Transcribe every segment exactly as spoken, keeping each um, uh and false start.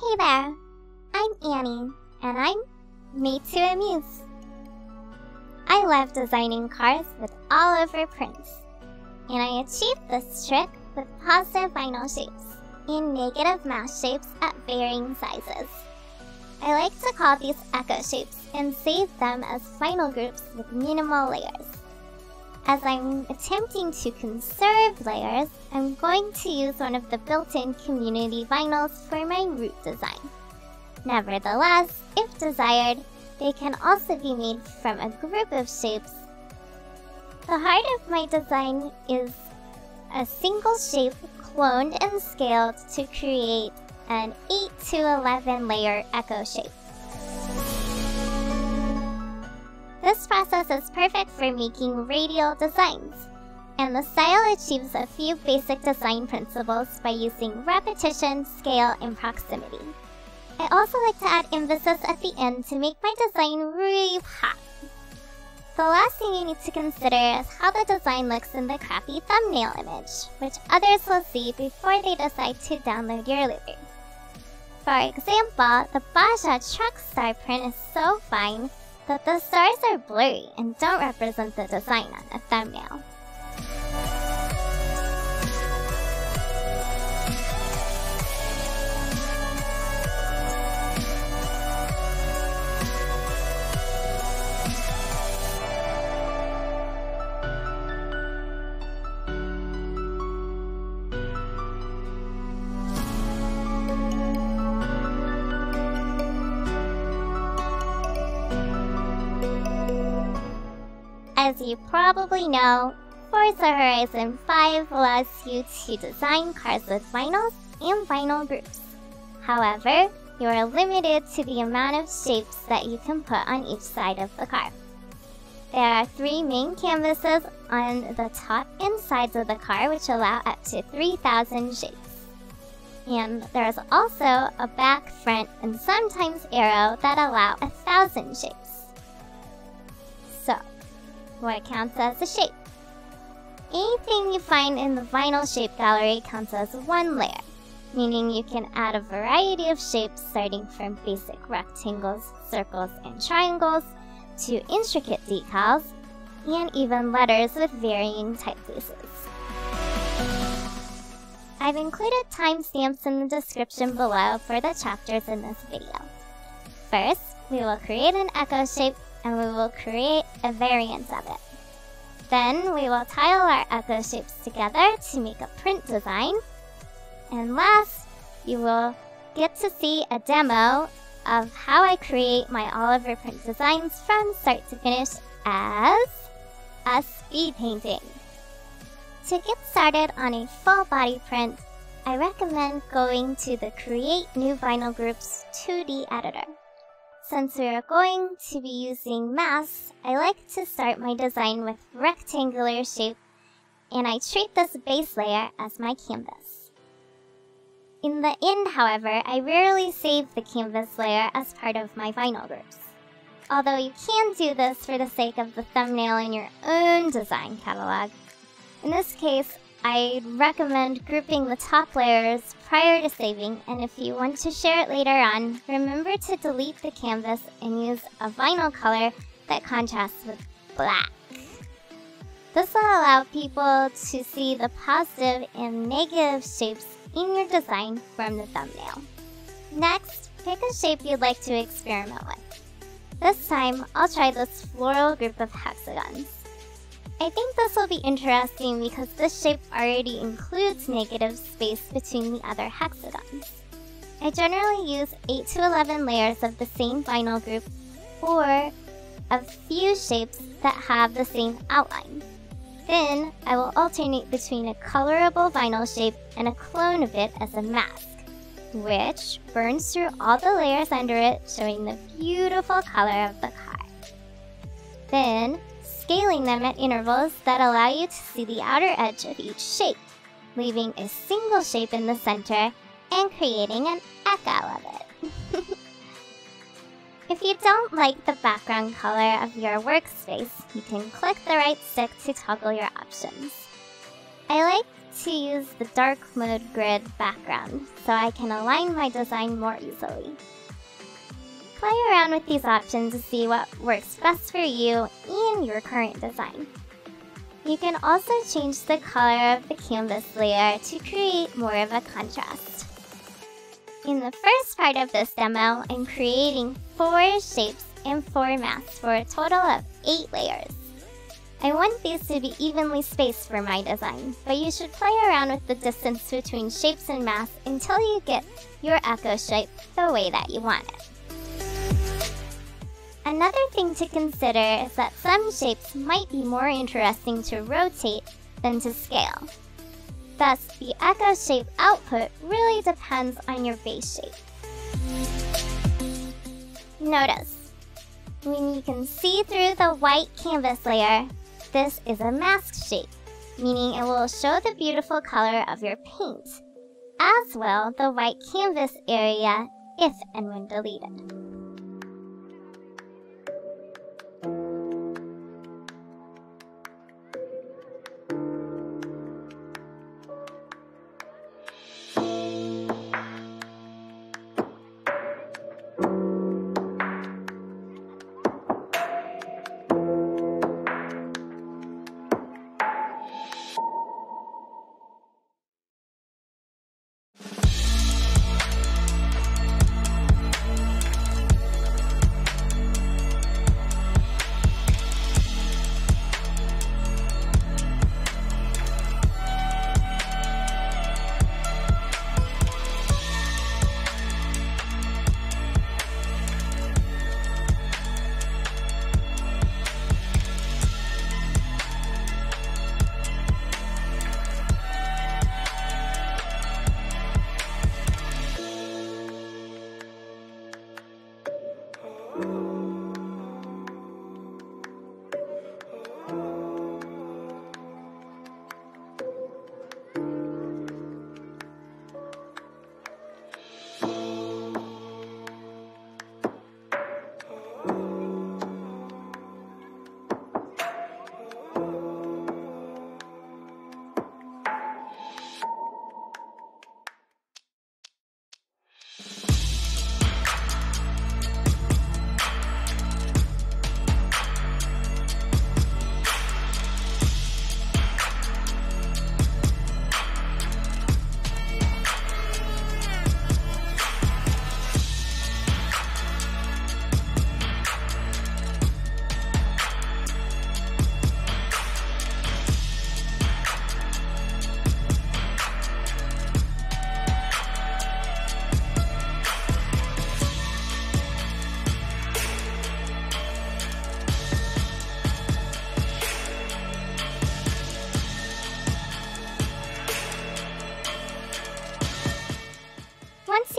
Hey there, I'm Annie, and I'm made to amuse. I love designing cars with all over prints, and I achieved this trick with positive vinyl shapes and negative mass shapes at varying sizes. I like to call these echo shapes and save them as vinyl groups with minimal layers. As I'm attempting to conserve layers, I'm going to use one of the built-in community vinyls for my root design. Nevertheless, if desired, they can also be made from a group of shapes. The heart of my design is a single shape cloned and scaled to create an eight to eleven layer echo shape. This process is perfect for making radial designs, and the style achieves a few basic design principles by using repetition, scale, and proximity. I also like to add emphasis at the end to make my design really pop. The last thing you need to consider is how the design looks in the crappy thumbnail image, which others will see before they decide to download your library. For example, the Baja truck star print is so fine that the stars are blurry and don't represent the design on the thumbnail. As you probably know, Forza Horizon five allows you to design cars with vinyls and vinyl groups. However, you are limited to the amount of shapes that you can put on each side of the car. There are three main canvases on the top and sides of the car which allow up to three thousand shapes. And there is also a back, front, and sometimes arrow that allow one thousand shapes. What counts as a shape? Anything you find in the vinyl shape gallery counts as one layer, meaning you can add a variety of shapes starting from basic rectangles, circles, and triangles to intricate decals, and even letters with varying typefaces. I've included timestamps in the description below for the chapters in this video. First, we will create an echo shape and we will create a variant of it. Then we will tile our echo shapes together to make a print design. And last, you will get to see a demo of how I create my Oliver print designs from start to finish as a speed painting. To get started on a full body print, I recommend going to the Create New Vinyl Groups two D editor. Since we are going to be using masks, I like to start my design with rectangular shape, and I treat this base layer as my canvas. In the end, however, I rarely save the canvas layer as part of my vinyl groups, although you can do this for the sake of the thumbnail in your own design catalog. In this case, I'd recommend grouping the top layers prior to saving, and if you want to share it later on, remember to delete the canvas and use a vinyl color that contrasts with black. This will allow people to see the positive and negative shapes in your design from the thumbnail. Next, pick a shape you'd like to experiment with. This time, I'll try this floral group of hexagons. I think this will be interesting because this shape already includes negative space between the other hexagons. I generally use eight to eleven layers of the same vinyl group or a few shapes that have the same outline. Then I will alternate between a colorable vinyl shape and a clone of it as a mask, which burns through all the layers under it, showing the beautiful color of the car. Then, scaling them at intervals that allow you to see the outer edge of each shape, leaving a single shape in the center and creating an echo of it. If you don't like the background color of your workspace, you can click the right stick to toggle your options. I like to use the dark mode grid background so I can align my design more easily. Play around with these options to see what works best for you and your current design. You can also change the color of the canvas layer to create more of a contrast. In the first part of this demo, I'm creating four shapes and four masks for a total of eight layers. I want these to be evenly spaced for my design, but you should play around with the distance between shapes and masks until you get your echo shape the way that you want it. Another thing to consider is that some shapes might be more interesting to rotate than to scale. Thus, the echo shape output really depends on your base shape. Notice, when you can see through the white canvas layer, this is a mask shape, meaning it will show the beautiful color of your paint, as well the white canvas area if and when deleted.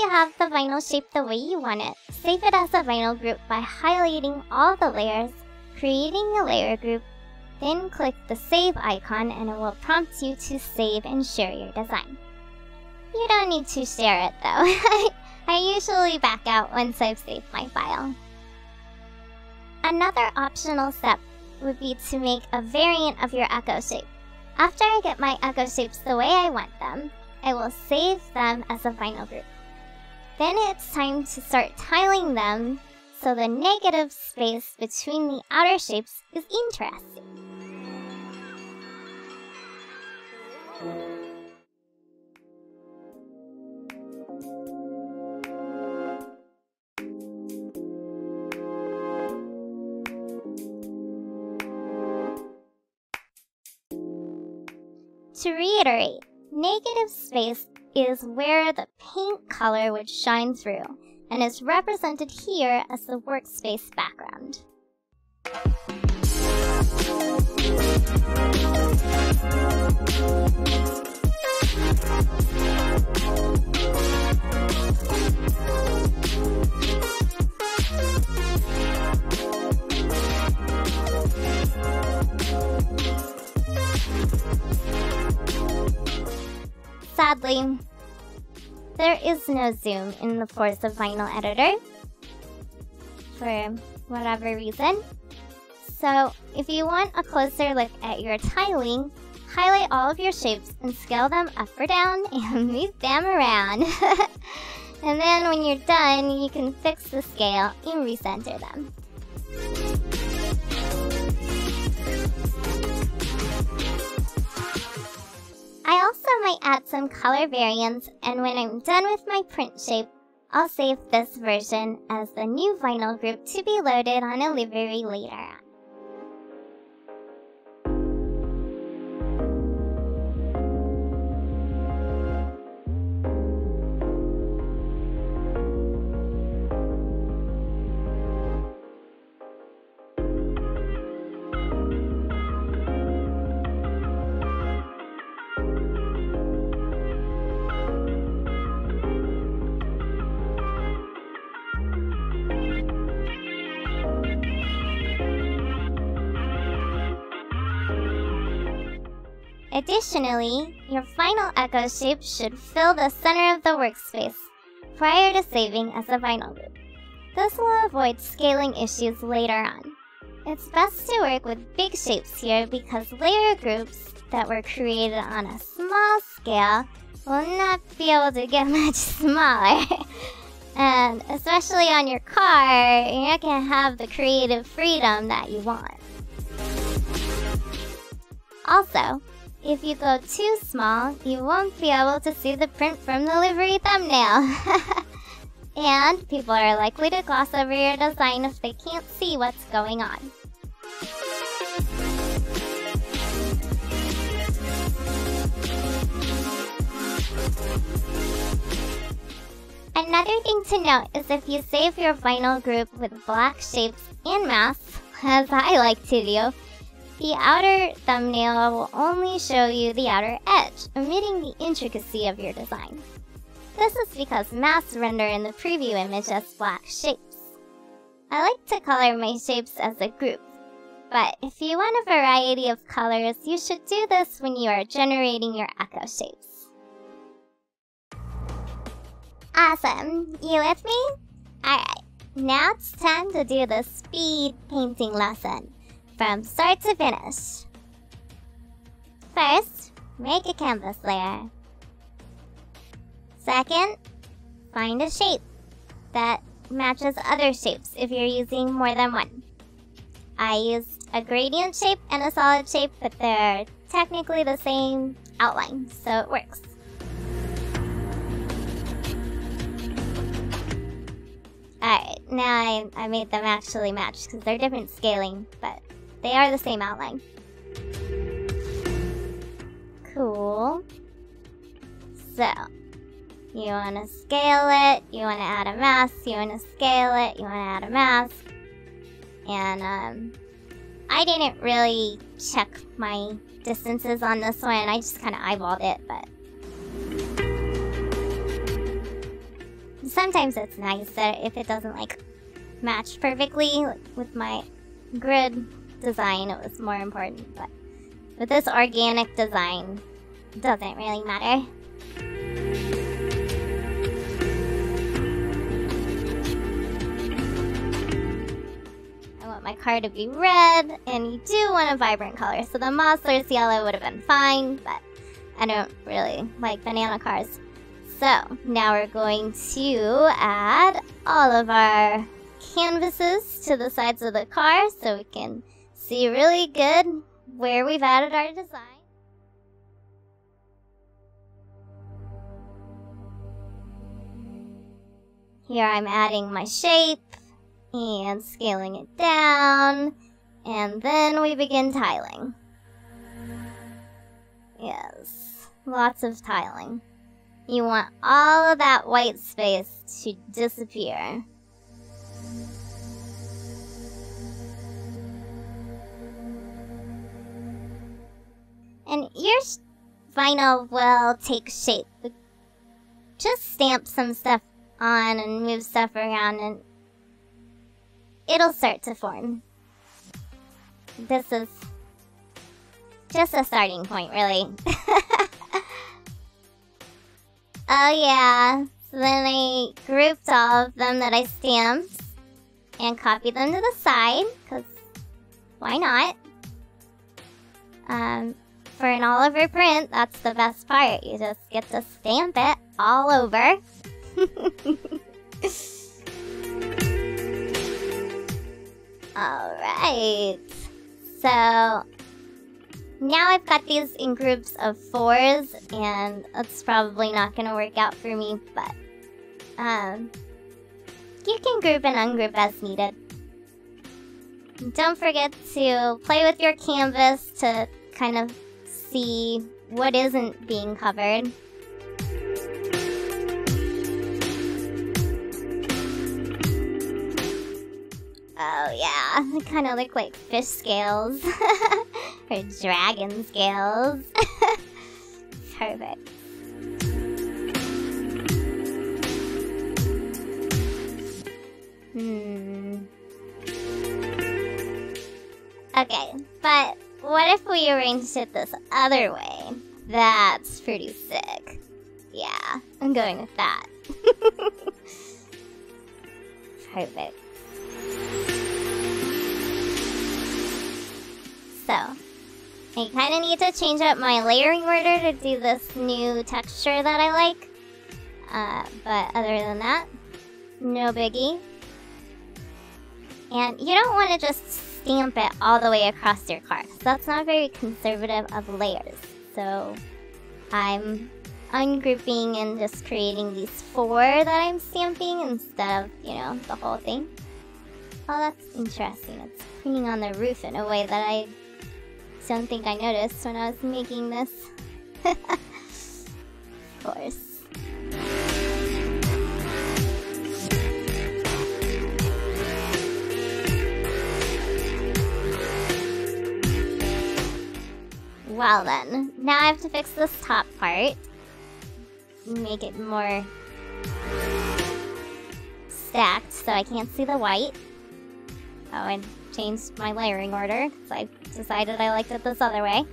Have the vinyl shape the way you want it, save it as a vinyl group by highlighting all the layers, creating a layer group, then click the save icon and it will prompt you to save and share your design. You don't need to share it though. I usually back out once I've saved my file. Another optional step would be to make a variant of your echo shape. After I get my echo shapes the way I want them, I will save them as a vinyl group. Then it's time to start tiling them so the negative space between the outer shapes is interesting. To reiterate, negative space is where the paint color would shine through, and is represented here as the workspace background. Sadly, there is no zoom in the Forza Vinyl Editor for whatever reason. So if you want a closer look at your tiling, highlight all of your shapes and scale them up or down and move them around. And then when you're done, you can fix the scale and recenter them. I also might add some color variants, and when I'm done with my print shape, I'll save this version as the new vinyl group to be loaded on a livery later on. Additionally, your final echo shape should fill the center of the workspace prior to saving as a vinyl group. This will avoid scaling issues later on. It's best to work with big shapes here because layer groups that were created on a small scale will not be able to get much smaller. And especially on your car, you're not going to have the creative freedom that you want. Also, if you go too small, you won't be able to see the print from the livery thumbnail. And people are likely to gloss over your design if they can't see what's going on. Another thing to note is if you save your vinyl group with black shapes and masks, as I like to do, the outer thumbnail will only show you the outer edge, omitting the intricacy of your design. This is because masks render in the preview image as black shapes. I like to color my shapes as a group, but if you want a variety of colors, you should do this when you are generating your echo shapes. Awesome! You with me? Alright, now it's time to do the speed painting lesson. From start to finish. First, make a canvas layer. Second, find a shape that matches other shapes if you're using more than one. I used a gradient shape and a solid shape, but they're technically the same outline, so it works. Alright, now I, I made them actually match because they're different scaling, but they are the same outline. Cool. So, you want to scale it, you want to add a mask, you want to scale it, you want to add a mask. And, um, I didn't really check my distances on this one, I just kind of eyeballed it, but sometimes it's nice that if it doesn't, like, match perfectly, like, with my grid design, it was more important, but with this organic design, it doesn't really matter. I want my car to be red, and you do want a vibrant color, so the Mazda's yellow would have been fine, but I don't really like banana cars. So, now we're going to add all of our canvases to the sides of the car so we can see really good where we've added our design. Here I'm adding my shape and scaling it down, and then we begin tiling. Yes, lots of tiling. You want all of that white space to disappear. And your vinyl will take shape. Just stamp some stuff on and move stuff around and it'll start to form. This is just a starting point, really. Oh yeah, so then I grouped all of them that I stamped and copied them to the side, because why not? Um, for an all over print. That's the best part. You just get to stamp it all over. Alright. So now I've got these in groups of fours, and that's probably not going to work out for me, but um, you can group and ungroup as needed. Don't forget to play with your canvas to kind of see what isn't being covered. Oh yeah, they kind of look like fish scales. Or dragon scales. Perfect. Hmm. Okay, but what if we arranged it this other way? That's pretty sick. Yeah, I'm going with that. Perfect. So, I kind of need to change up my layering order to do this new texture that I like. Uh, but other than that, no biggie. And you don't want to just stamp it all the way across your car. So that's not very conservative of layers. So, I'm ungrouping and just creating these four that I'm stamping instead of, you know, the whole thing. Oh, that's interesting. It's hanging on the roof in a way that I don't think I noticed when I was making this. Of course. Well then, now I have to fix this top part. Make it more stacked so I can't see the white. Oh, I changed my layering order because I decided I liked it this other way.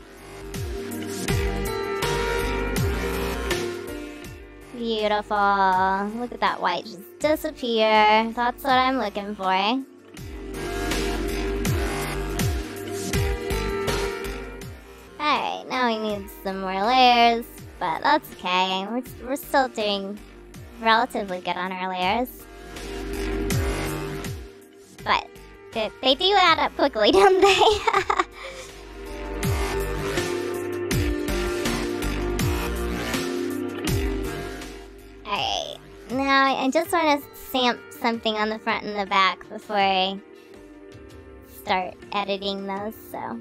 Beautiful. Look at that white just disappear. That's what I'm looking for. Alright, now we need some more layers, but that's okay. We're, we're still doing relatively good on our layers. But they do add up quickly, don't they? Alright, now I just want to stamp something on the front and the back before I start editing those, so...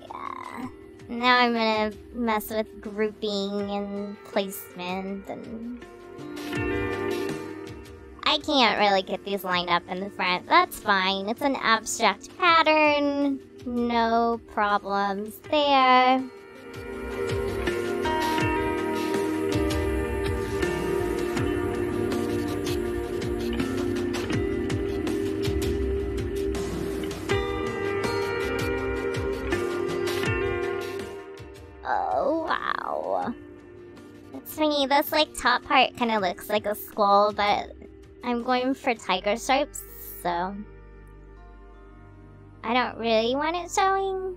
Yeah. Now I'm gonna mess with grouping and placement and... I can't really get these lined up in the front. That's fine. It's an abstract pattern. No problems there. Oh, wow. It's funny. This like top part kind of looks like a skull, but I'm going for tiger stripes, so I don't really want it showing.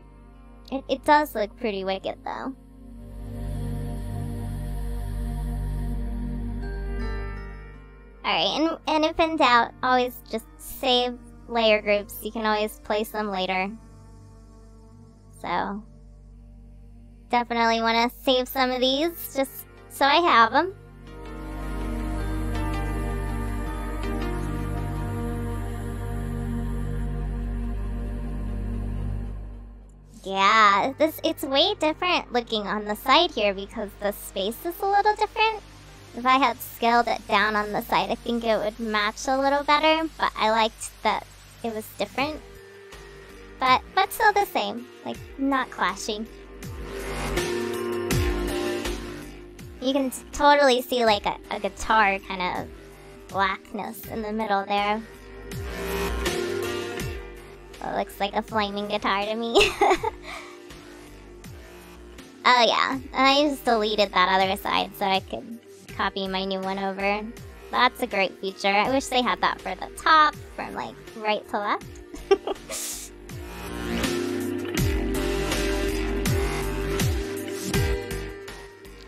It, it does look pretty wicked, though. Alright, and, and if in doubt, always just save layer groups. You can always place them later. So, definitely want to save some of these, just so I have them. Yeah, this it's way different looking on the side here because the space is a little different. If I had scaled it down on the side, I think it would match a little better, but I liked that it was different. But, but still the same, like not clashing. You can totally see like a, a guitar kind of blackness in the middle there. It looks like a flaming guitar to me. Oh yeah, I just deleted that other side so I could copy my new one over. That's a great feature. I wish they had that for the top, from like right to left.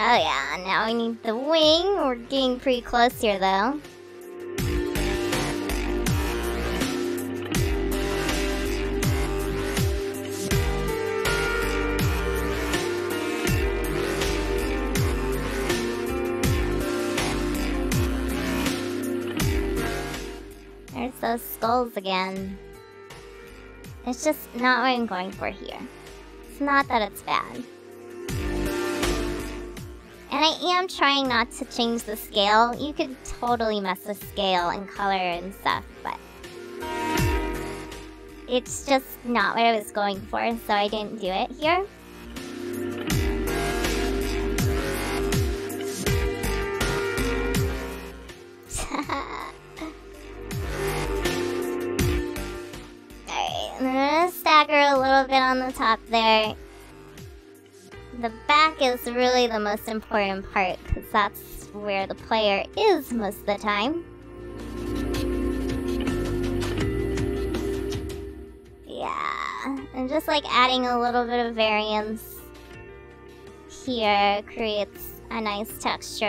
Oh yeah, now we need the wing. We're getting pretty close here though. There's those skulls again. It's just not what I'm going for here. It's not that it's bad. And I am trying not to change the scale. You could totally mess with scale and color and stuff, but it's just not what I was going for, so I didn't do it here. Alright, I'm gonna stagger a little bit on the top there. The back is really the most important part, because that's where the player is most of the time. Yeah, and just like adding a little bit of variance here creates a nice texture.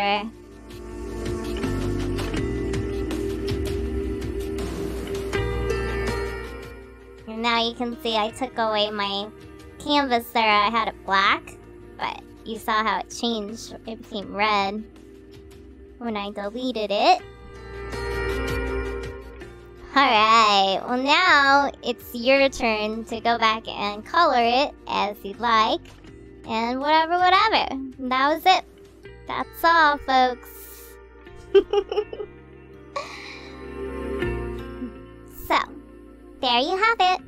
And now you can see I took away my canvas there, I had it black. But you saw how it changed. It became red when I deleted it. Alright, well now it's your turn to go back and color it as you'd like. And whatever, whatever. That was it. That's all, folks. So, there you have it.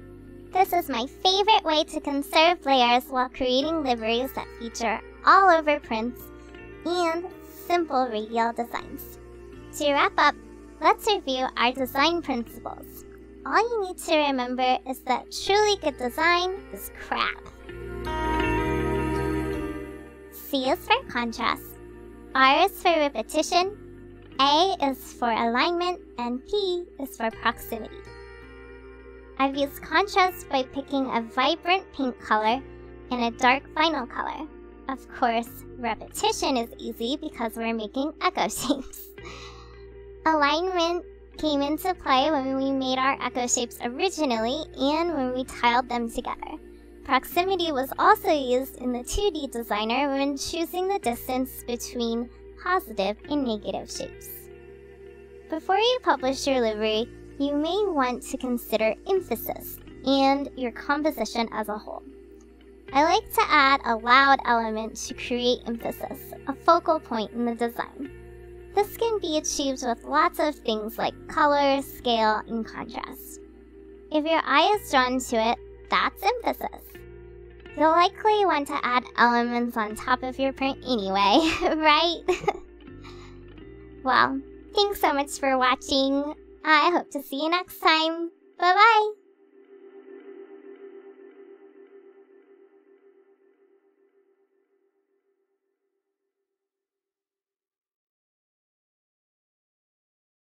This is my favorite way to conserve layers while creating liveries that feature all-over prints and simple radial designs. To wrap up, let's review our design principles. All you need to remember is that truly good design is crap. C is for contrast, R is for repetition, A is for alignment, and P is for proximity. I've used contrast by picking a vibrant pink color and a dark vinyl color. Of course, repetition is easy because we're making echo shapes. Alignment came into play when we made our echo shapes originally and when we tiled them together. Proximity was also used in the two D designer when choosing the distance between positive and negative shapes. Before you publish your livery, you may want to consider emphasis and your composition as a whole. I like to add a loud element to create emphasis, a focal point in the design. This can be achieved with lots of things like color, scale, and contrast. If your eye is drawn to it, that's emphasis. You'll likely want to add elements on top of your print anyway, right? Well, thanks so much for watching. I hope to see you next time. Bye-bye!